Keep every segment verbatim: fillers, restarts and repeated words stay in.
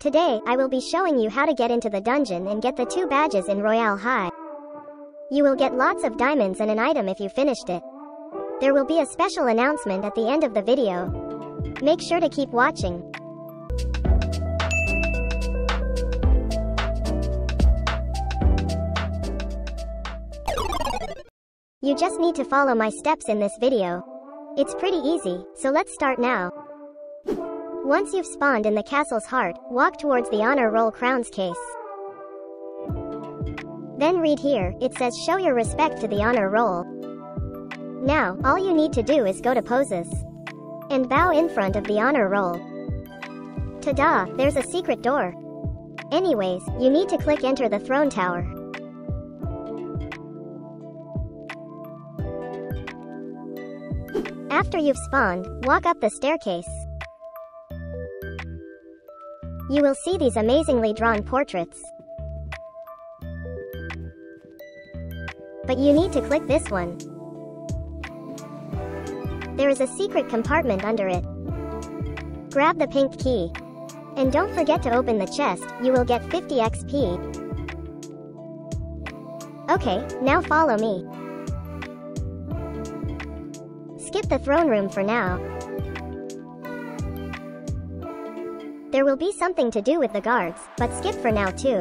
Today, I will be showing you how to get into the dungeon and get the two badges in Royale High. You will get lots of diamonds and an item if you finished it. There will be a special announcement at the end of the video. Make sure to keep watching. You just need to follow my steps in this video. It's pretty easy, so let's start now. Once you've spawned in the castle's heart, walk towards the honor roll crowns case. Then read here, it says show your respect to the honor roll. Now, all you need to do is go to poses. And bow in front of the honor roll. Ta-da, there's a secret door. Anyways, you need to click enter the throne tower. After you've spawned, walk up the staircase. You will see these amazingly drawn portraits. But you need to click this one. There is a secret compartment under it. Grab the pink key. And don't forget to open the chest, you will get fifty X P. Okay, now follow me. Skip the throne room for now. There will be something to do with the guards, but skip for now too.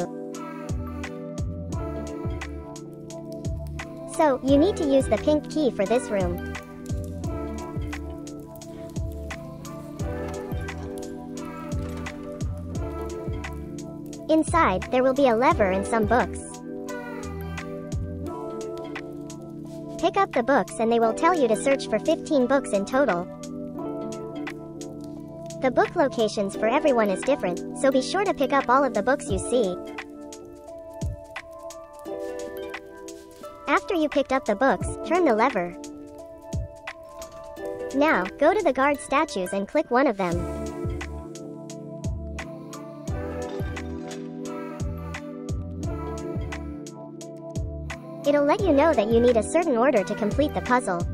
So, you need to use the pink key for this room. Inside, there will be a lever and some books. Pick up the books and they will tell you to search for fifteen books in total. The book locations for everyone is different, so be sure to pick up all of the books you see. After you picked up the books, turn the lever. Now, go to the guard statues and click one of them. It'll let you know that you need a certain order to complete the puzzle.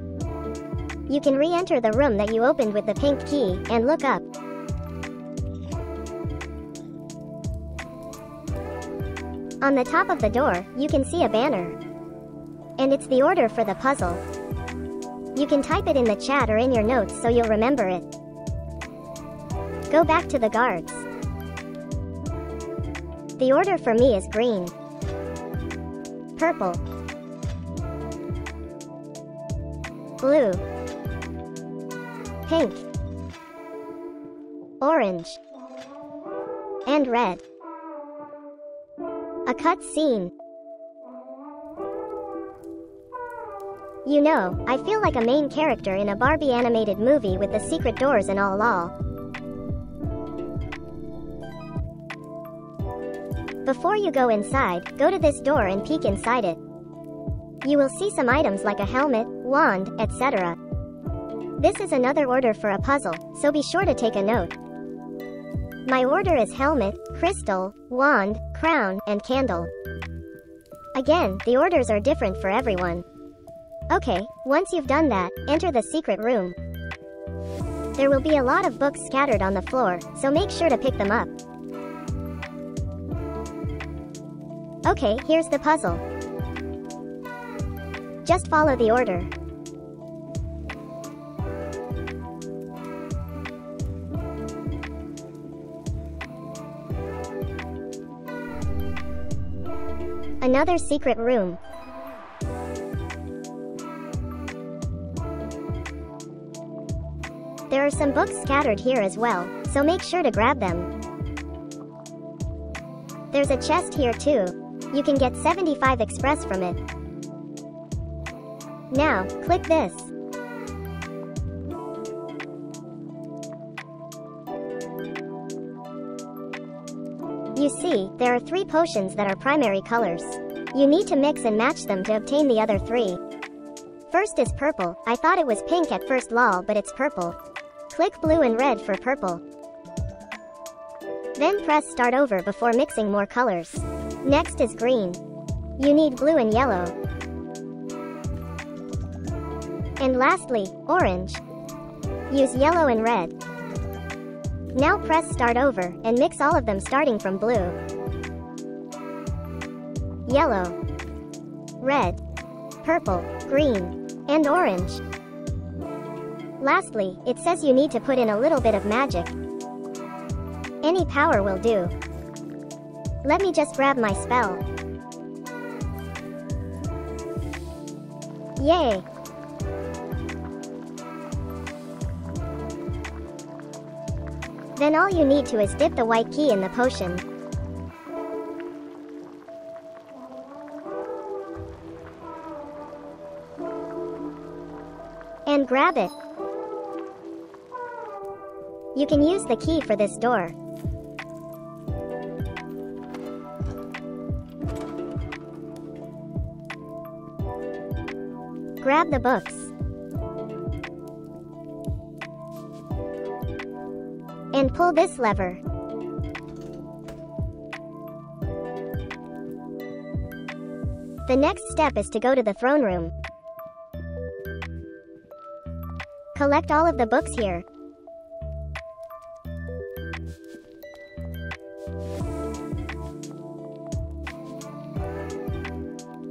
You can re-enter the room that you opened with the pink key, and look up. On the top of the door, you can see a banner. And it's the order for the puzzle. You can type it in the chat or in your notes so you'll remember it. Go back to the guards. The order for me is green, purple, blue, pink, orange, and red. A cutscene. You know, I feel like a main character in a Barbie animated movie with the secret doors and all all. Before you go inside, go to this door and peek inside it. You will see some items like a helmet, wand, et cetera. This is another order for a puzzle, so be sure to take a note. My order is helmet, crystal, wand, crown, and candle. Again, the orders are different for everyone. Okay, once you've done that, enter the secret room. There will be a lot of books scattered on the floor, so make sure to pick them up. Okay, here's the puzzle. Just follow the order. Another secret room. There are some books scattered here as well, so make sure to grab them. There's a chest here too. You can get seventy-five express from it. Now, click this. You see, there are three potions that are primary colors. You need to mix and match them to obtain the other three. First is purple. I thought it was pink at first lol, but it's purple. Click blue and red for purple. Then press start over before mixing more colors. Next is green. You need blue and yellow. And lastly, orange. Use yellow and red. Now press start over and mix all of them starting from blue, yellow, red, purple, green, and orange. Lastly, it says you need to put in a little bit of magic. Any power will do. Let me just grab my spell. Yay! Then all you need to is dip the white key in the potion. And grab it. You can use the key for this door. Grab the books. And pull this lever. The next step is to go to the throne room. Collect all of the books here.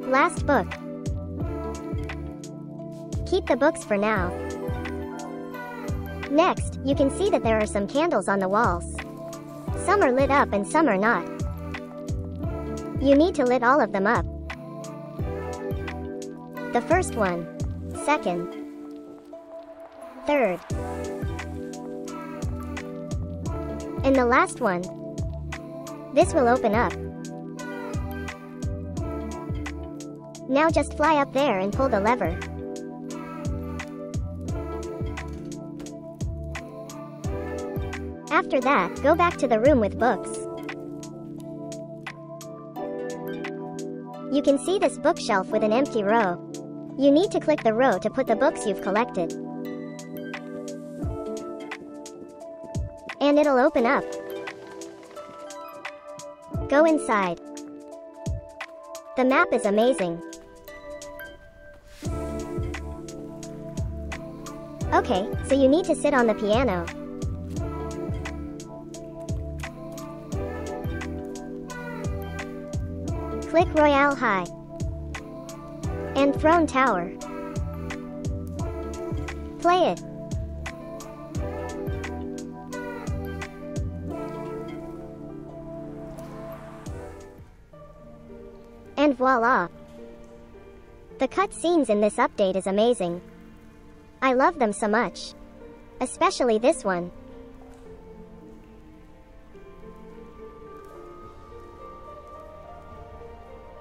Last book. Keep the books for now. Next, you can see that there are some candles on the walls. Some are lit up and some are not. You need to lit all of them up. The first one, second, third, and the last one. This will open up. Now just fly up there and pull the lever. After that, go back to the room with books. You can see this bookshelf with an empty row. You need to click the row to put the books you've collected. And it'll open up. Go inside. The map is amazing. Okay, so you need to sit on the piano. Click Royale High and Throne Tower. Play it. And voila! The cutscenes in this update is amazing. I love them so much. Especially this one.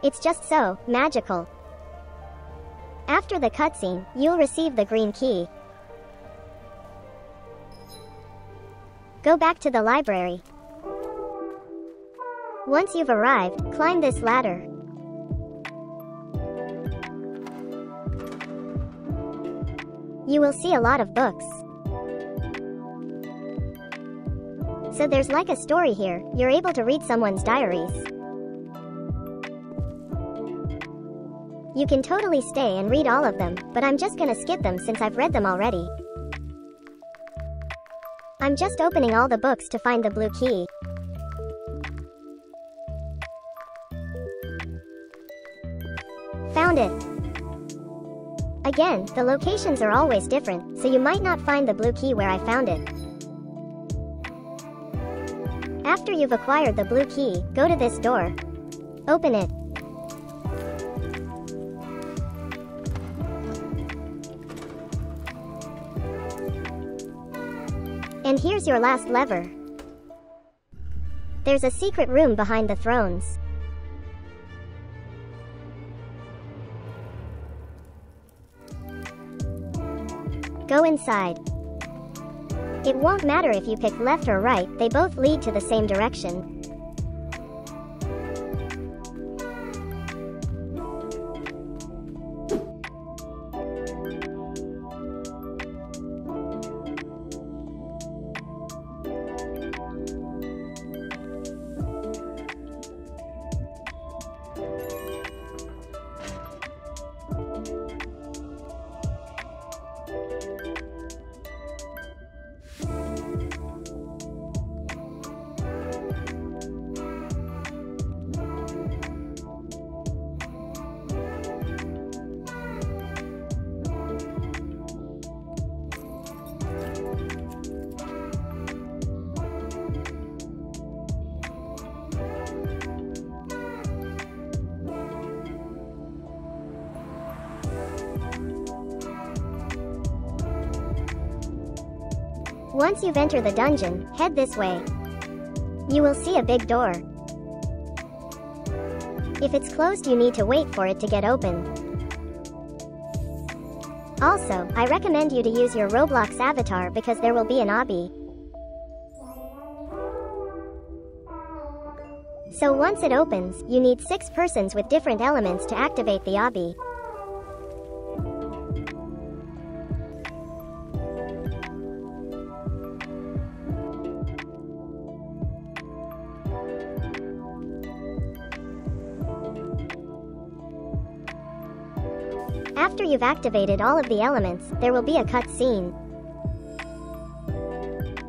It's just so magical. After the cutscene, you'll receive the green key. Go back to the library. Once you've arrived, climb this ladder. You will see a lot of books. So there's like a story here, you're able to read someone's diaries. You can totally stay and read all of them, but I'm just gonna skip them since I've read them already. I'm just opening all the books to find the blue key. Found it. Again, the locations are always different, so you might not find the blue key where I found it. After you've acquired the blue key, go to this door. Open it. And here's your last lever. There's a secret room behind the thrones. Go inside. It won't matter if you pick left or right, they both lead to the same direction. Once you've entered the dungeon, head this way. You will see a big door. If it's closed, you need to wait for it to get open. Also, I recommend you to use your Roblox avatar because there will be an obby. So once it opens, you need six persons with different elements to activate the obby. After you've activated all of the elements, there will be a cutscene.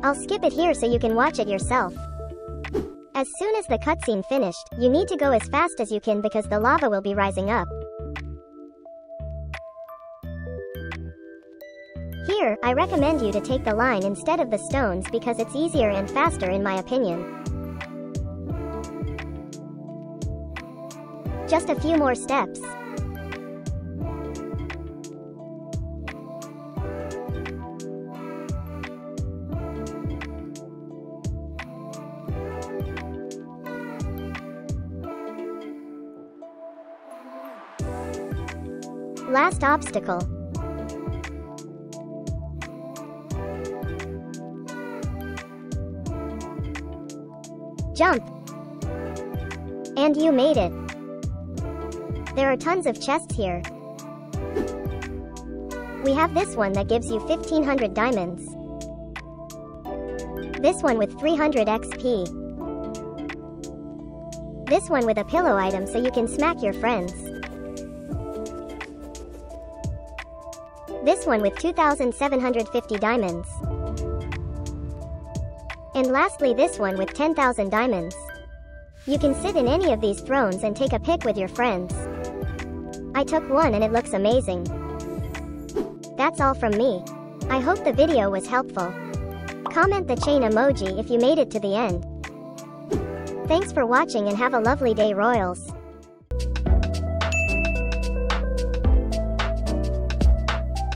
I'll skip it here so you can watch it yourself. As soon as the cutscene finished, you need to go as fast as you can because the lava will be rising up. Here, I recommend you to take the line instead of the stones because it's easier and faster in my opinion. Just a few more steps. Last obstacle. Jump. And you made it. There are tons of chests here. We have this one that gives you fifteen hundred diamonds. This one with three hundred X P. This one with a pillow item so you can smack your friends. This one with two thousand seven hundred fifty diamonds. And lastly this one with ten thousand diamonds. You can sit in any of these thrones and take a pic with your friends. I took one and it looks amazing. That's all from me. I hope the video was helpful. Comment the chain emoji if you made it to the end. Thanks for watching and have a lovely day, Royals.